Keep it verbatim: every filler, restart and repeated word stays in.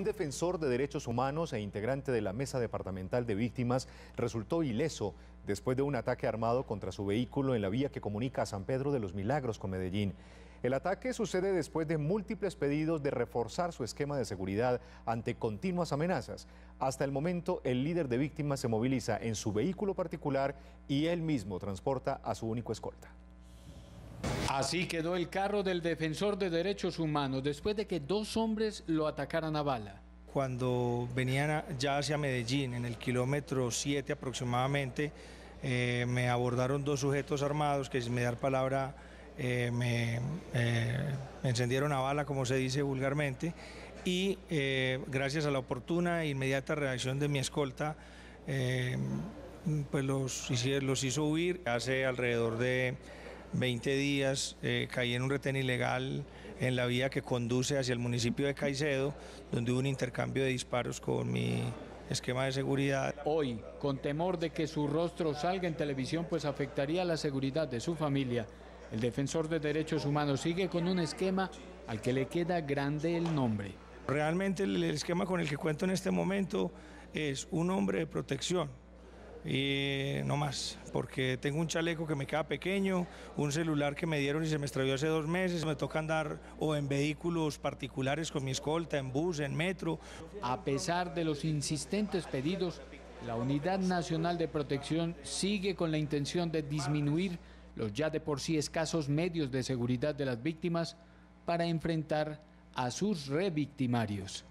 Un defensor de derechos humanos e integrante de la Mesa Departamental de Víctimas resultó ileso después de un ataque armado contra su vehículo en la vía que comunica a San Pedro de los Milagros con Medellín. El ataque sucede después de múltiples pedidos de reforzar su esquema de seguridad ante continuas amenazas. Hasta el momento, el líder de víctimas se moviliza en su vehículo particular y él mismo transporta a su único escolta. Así quedó el carro del defensor de derechos humanos después de que dos hombres lo atacaran a bala. Cuando venían a, ya hacia Medellín, en el kilómetro siete aproximadamente, eh, me abordaron dos sujetos armados que, sin mediar palabra, eh, me, eh, me encendieron a bala, como se dice vulgarmente, y eh, gracias a la oportuna e inmediata reacción de mi escolta, eh, pues los, los hizo huir. Hace alrededor de veinte días eh, caí en un retén ilegal en la vía que conduce hacia el municipio de Caicedo, donde hubo un intercambio de disparos con mi esquema de seguridad. Hoy, con temor de que su rostro salga en televisión, pues afectaría la seguridad de su familia, el defensor de derechos humanos sigue con un esquema al que le queda grande el nombre. Realmente el esquema con el que cuento en este momento es un hombre de protección. Y no más, porque tengo un chaleco que me queda pequeño, un celular que me dieron y se me extravió hace dos meses, me toca andar o en vehículos particulares con mi escolta, en bus, en metro. A pesar de los insistentes pedidos, la Unidad Nacional de Protección sigue con la intención de disminuir los ya de por sí escasos medios de seguridad de las víctimas para enfrentar a sus revictimarios.